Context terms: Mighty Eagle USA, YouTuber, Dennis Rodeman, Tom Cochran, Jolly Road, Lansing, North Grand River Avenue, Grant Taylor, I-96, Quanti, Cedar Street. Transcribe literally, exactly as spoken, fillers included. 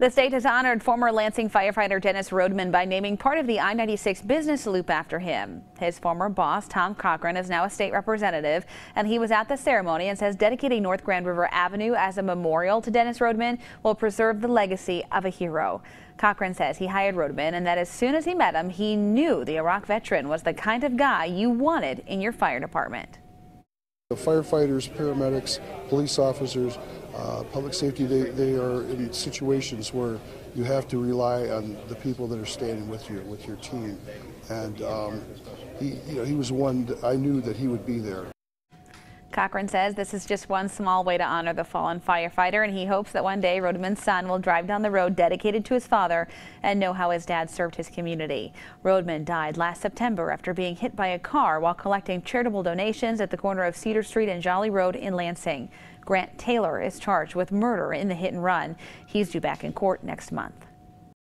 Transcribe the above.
The state has honored former Lansing firefighter Dennis Rodeman by naming part of the I ninety-six business loop after him. His former boss, Tom Cochran, is now a state representative, and he was at the ceremony and says dedicating North Grand River Avenue as a memorial to Dennis Rodeman will preserve the legacy of a hero. Cochran says he hired Rodeman and that as soon as he met him, he knew the Iraq veteran was the kind of guy you wanted in your fire department. The firefighters, paramedics, police officers, uh, public safety, they, they are in situations where you have to rely on the people that are standing with you, with your team. And um, he, you know, he was one that I knew that he would be there. Cochran says this is just one small way to honor the fallen firefighter, and he hopes that one day Rodeman's son will drive down the road dedicated to his father and know how his dad served his community. Rodeman died last September after being hit by a car while collecting charitable donations at the corner of Cedar Street and Jolly Road in Lansing. Grant Taylor is charged with murder in the hit and run. He's due back in court next month.